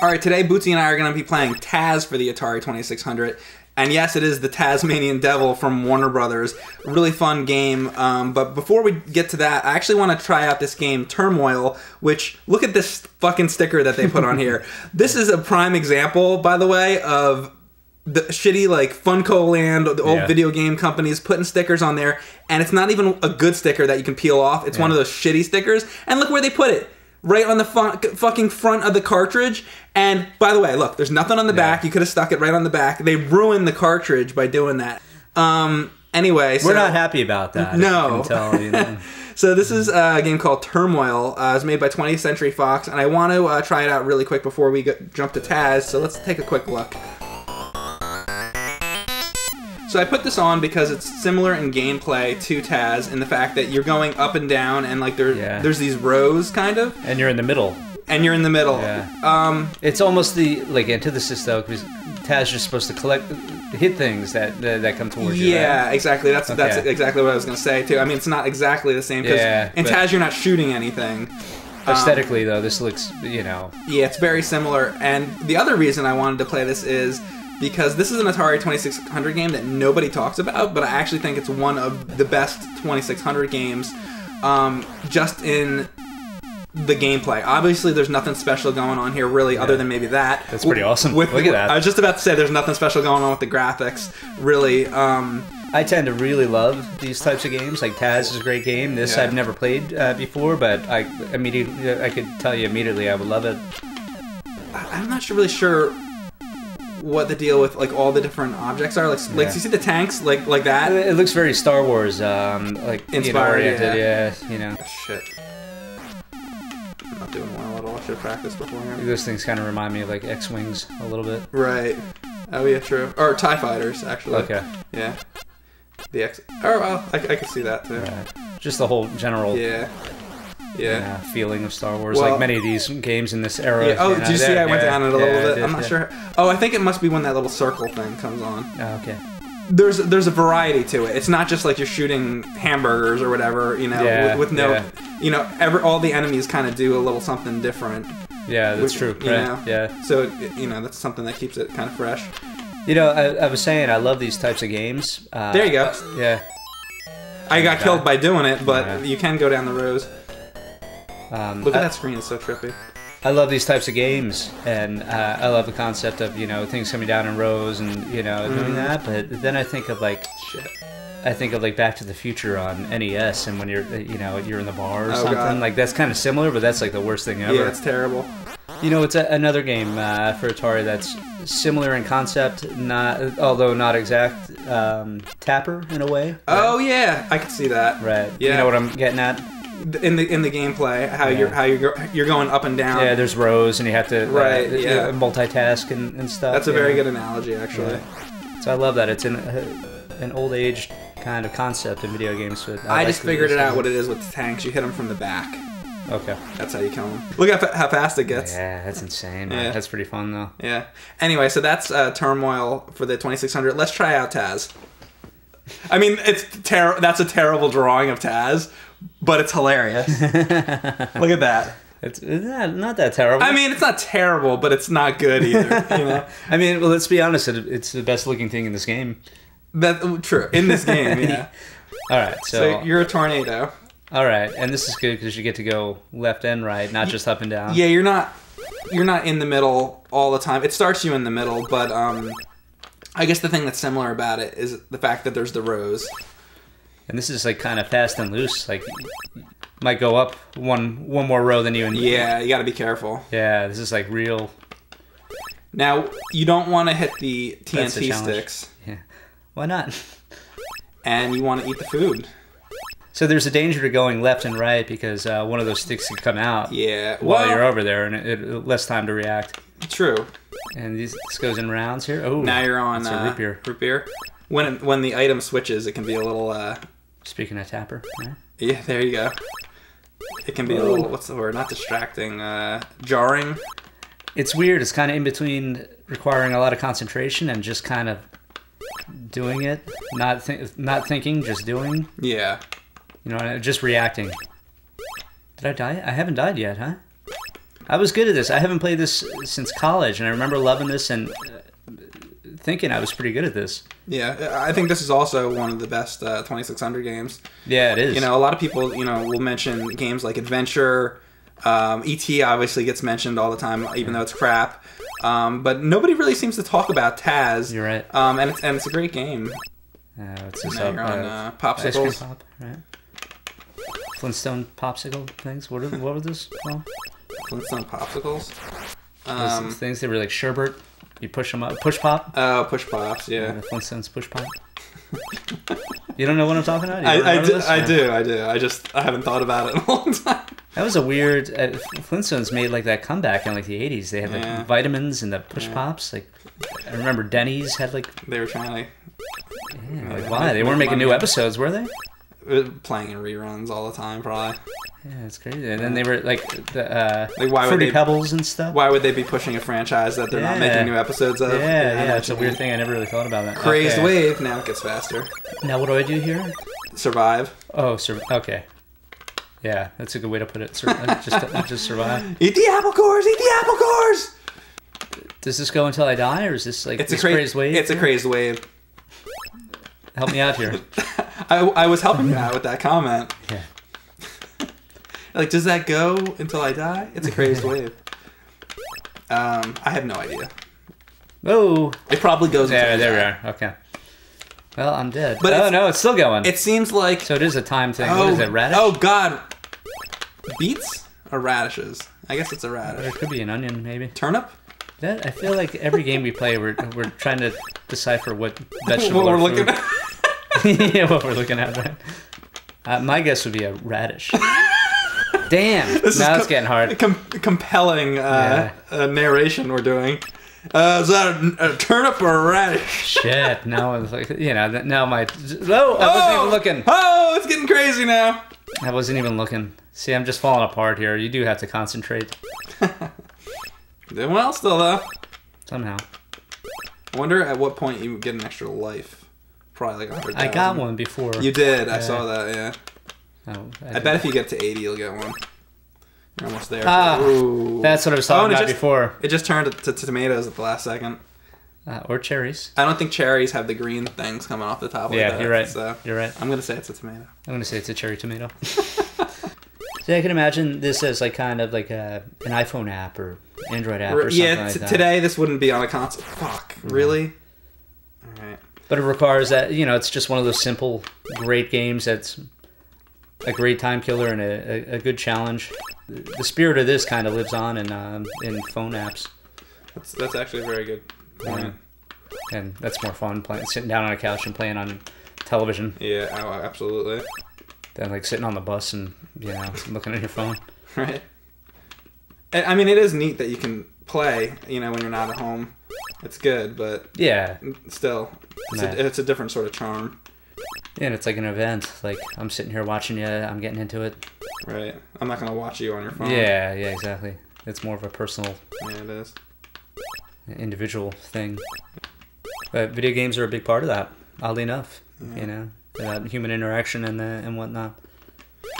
Alright, today Bootsy and I are going to be playing Taz for the Atari 2600. And yes, it is the Tasmanian Devil from Warner Brothers. Really fun game. But before we get to that, I actually want to try out this game, Turmoil, which, look at this fucking sticker that they put on here. This is a prime example, by the way, of the shitty, like, Funkoland, the old video game companies putting stickers on there. And it's not even a good sticker that you can peel off. It's one of those shitty stickers. And look where they put it. Right on the fucking front of the cartridge. And by the way, look, there's nothing on the back. You could have stuck it right on the back. They ruined the cartridge by doing that. Anyway, we're not happy about that. No. If you can tell, you know. So this is a game called Turmoil. It was made by 20th Century Fox, and I want to try it out really quick before we jump to Taz. So let's take a quick look. So I put this on because it's similar in gameplay to Taz in the fact that you're going up and down and like there's these rows kind of. And you're in the middle. And you're in the middle. Yeah. It's almost the like antithesis though, because Taz is supposed to hit things that come towards you. Yeah, right? Exactly. That's exactly what I was gonna say too. I mean, it's not exactly the same because in Taz you're not shooting anything. Aesthetically though, this looks Yeah, it's very similar. And the other reason I wanted to play this is because this is an Atari 2600 game that nobody talks about, but I actually think it's one of the best 2600 games just in the gameplay. Obviously, there's nothing special going on here, really, other than maybe that. That's pretty awesome. Look at that. I was just about to say there's nothing special going on with the graphics, really. I tend to really love these types of games. Like Taz is a great game. This I've never played before, but I could tell you immediately I would love it. I'm not really sure what the deal with like all the different objects are, like you see the tanks like that. It looks very Star Wars like inspired, Oh, shit, I'm not doing well at all. I should have practiced beforehand. Those things kind of remind me of like X-Wings a little bit. Right. Oh yeah, true. Or TIE Fighters actually. Okay. Yeah. The X. Oh well, I could see that too. Right. Just the whole general. Yeah. Yeah, feeling of Star Wars, well, like many of these games in this era. Yeah. Oh, did you see? I went down it a little bit. I'm not sure. Oh, I think it must be when that little circle thing comes on. Oh, okay. There's a variety to it. It's not just like you're shooting hamburgers or whatever, all the enemies kind of do a little something different. Yeah, that's true. Right? Yeah. So that's something that keeps it kind of fresh. I was saying I love these types of games. There you go. Yeah. I got killed by doing it, but you can go down the rows. Look at that screen, it's so trippy. I love these types of games, and I love the concept of, things coming down in rows and, doing that, but then I think of, like, Back to the Future on NES, and when you're in the bar or something, like, that's kind of similar, but that's, like, the worst thing ever. Yeah, it's terrible. It's another game for Atari that's similar in concept, although not exact, Tapper, in a way. Right? Oh, yeah, I can see that. Right. Yeah. You know what I'm getting at? In the gameplay, how you're going up and down. Yeah, there's rows, and you have to multitask and stuff. That's a very good analogy, actually. Yeah. So I love that. It's an old age kind of concept in video games. But I just figured it out what it is with the tanks. You hit them from the back. Okay. That's how you kill them. Look at how fast it gets. Yeah, that's insane. Yeah. That's pretty fun, though. Yeah. Anyway, so that's Turmoil for the 2600. Let's try out Taz. I mean, that's a terrible drawing of Taz. But it's hilarious. Look at that. It's not that terrible. I mean, it's not terrible, but it's not good either. I mean, well, let's be honest. It's the best looking thing in this game. True. In this game, yeah. All right. So you're a tornado. All right, and this is good because you get to go left and right, not just up and down. Yeah, you're not in the middle all the time. It starts you in the middle, but I guess the thing that's similar about it is the fact that there's the rows. And this is like kind of fast and loose. Like, might go up one more row than you. You got to be careful. Yeah, this is like real. Now you don't want to hit the TNT sticks. Yeah, why not? And you want to eat the food. So there's a danger to going left and right because one of those sticks could come out. Yeah. While you're over there, and it less time to react. True. And this goes in rounds here. Oh. Now you're on root beer. Root beer. When the item switches, it can be a little. Speaking of Tapper. Yeah, there you go. It can be a little, what's the word? Not distracting, jarring. It's weird. It's kind of in between requiring a lot of concentration and just kind of doing it. Not thinking, just doing. Yeah. Just reacting. Did I die? I haven't died yet, huh? I was good at this. I haven't played this since college, and I remember loving this and thinking I was pretty good at this. Yeah, I think this is also one of the best 2600 games. Yeah, it is. You know, a lot of people, you know, will mention games like Adventure. E.T. obviously gets mentioned all the time, even though it's crap. But nobody really seems to talk about Taz. You're right. And it's a great game. What's this up? Popsicles. Ice cream pop, right? Flintstone popsicle things. What were this called? Flintstone popsicles. Those things that were like sherbet. You push them up. Push pop. Oh, push pops. Yeah. The Flintstones push pop. You don't know what I'm talking about? I do. I haven't thought about it in a long time. That was a weird. Flintstones made like that comeback in like the 80s. They had like vitamins and the push pops. Like I remember Denny's had like. They were trying to. Yeah, like why they weren't making new episodes, were they? Playing in reruns all the time, probably. Yeah, it's crazy. And then they were like the Fruity Pebbles and stuff. Why would they be pushing a franchise that they're not making new episodes of? Yeah, it's a weird thing. I never really thought about that. Crazed wave. Now it gets faster. Now what do I do here? Survive. Oh, okay. Yeah, that's a good way to put it. Just survive. Eat the apple cores. Eat the apple cores. Does this go until I die, or is this like it's a crazed wave? It's a crazed wave. Help me out here. I was helping you out with that comment. Yeah. Like, does that go until I die? It's a crazed wave. I have no idea. Oh. It probably goes until I die. There we are. Okay. Well, I'm dead. But oh, no, it's still going. It seems like... So it is a time thing. Oh, what is it, radish? Oh, God. Beets or radishes? I guess it's a radish. It could be an onion, maybe. Turnip? That, I feel like every game we play, we're trying to decipher what vegetable what we're looking at. Yeah, what we're looking at, right? My guess would be a radish. Damn! This now it's getting hard. Compelling narration we're doing. Is that a turnip or a radish? Shit! Now it's like now my I wasn't even looking. Oh, it's getting crazy now. I wasn't even looking. See, I'm just falling apart here. You do have to concentrate. Doing well still though. Somehow. I wonder at what point you get an extra life. Probably like 100,000. I got one before. You did. I saw that. Yeah. Oh, I bet if you get to 80, you'll get one. You're almost there. Ah, that's what I was talking about before. It just turned to tomatoes at the last second. Or cherries. I don't think cherries have the green things coming off the top. Yeah, you're right. So you're right. I'm going to say it's a tomato. I'm going to say it's a cherry tomato. So I can imagine this as like kind of like an iPhone app or Android app or something like that. Yeah, today this wouldn't be on a console. Fuck, really? All right. But it requires that, you know, it's just one of those simple, great games that's... a great time killer and a good challenge. The spirit of this kind of lives on in phone apps. That's actually a very good point. Yeah. And that's more fun sitting down on a couch and playing on television. Yeah, absolutely. Than like sitting on the bus and looking at your phone. Right. I mean, it is neat that you can play when you're not at home. It's good, but yeah, still it's a different sort of charm. Yeah, and it's like an event. Like, I'm sitting here watching you, I'm getting into it. Right. I'm not going to watch you on your phone. Yeah, exactly. It's more of a personal... Yeah, it is. ...individual thing. But video games are a big part of that, oddly enough. Yeah. About human interaction and whatnot.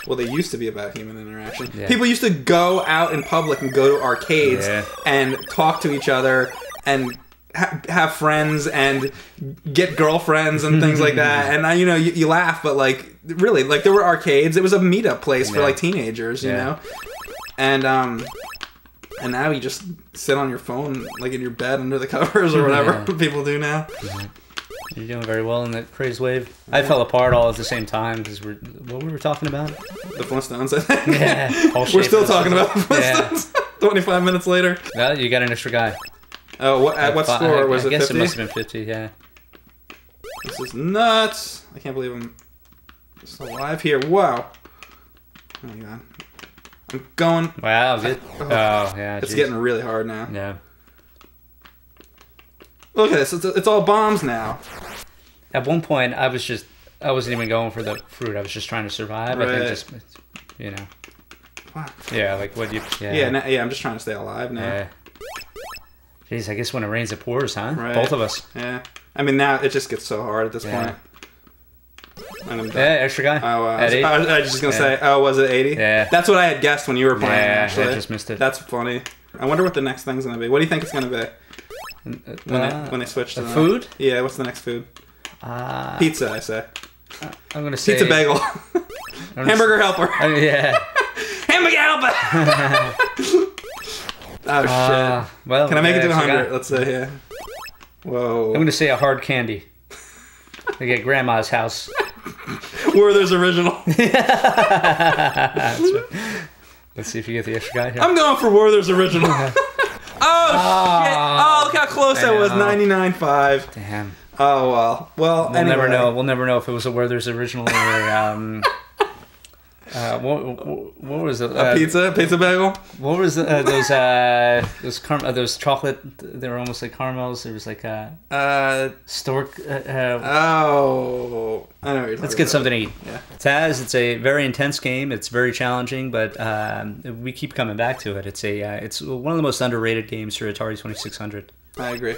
Well, they used to be about human interaction. Yeah. People used to go out in public and go to arcades and talk to each other and... have friends and get girlfriends and things like that, and you laugh, but like really, like there were arcades. It was a meetup place for like teenagers, and now you just sit on your phone like in your bed under the covers or whatever people do now. You're doing very well in that craze wave. I fell apart all at the same time because what were we talking about? The Flintstones, I think. We're still talking about the Flintstones. 25 minutes later. Well, you got an extra guy. Oh, what score was it? I guess 50? It must have been 50. Yeah. This is nuts! I can't believe I'm still alive here. Wow! Oh my god! I'm going. Wow! Good. It's getting really hard now. Yeah. Look at this. It's all bombs now. At one point, I wasn't even going for the fruit. I was just trying to survive. Right. I think just. Wow. Yeah, like what you. Yeah. Yeah. I'm just trying to stay alive now. Yeah. Jeez, I guess when it rains, it pours, huh? Right. Both of us. Yeah. I mean, now it just gets so hard at this point. and I'm done. Yeah, extra guy. Oh, wow. I was just going to say, oh, was it 80? Yeah. That's what I had guessed when you were playing, actually. Yeah, I just missed it. That's funny. I wonder what the next thing's going to be. What do you think it's going to be? When they switch to the food? Yeah, what's the next food? Pizza, I say. I'm going to say... Pizza bagel. Hamburger helper. Yeah. Hamburger helper! Oh, shit. Well, can I make it to 100? Let's say, yeah. Whoa. I'm going to say a hard candy. Like at Grandma's house. Werther's original. That's right. Let's see if you get the extra guy here. I'm going for Werther's original. Oh, shit. Oh, look how close that was. 99.5. Damn. Oh, well. Well, anyway. Never know. We'll never know if it was a Werther's original or... what was it? A pizza? Pizza bagel? What was those chocolate, they were almost like caramels. It was like a... stork... oh... I know what you're talking about. Let's get something to eat. Yeah. Taz, it's a very intense game. It's very challenging, but we keep coming back to it. It's one of the most underrated games for Atari 2600. I agree.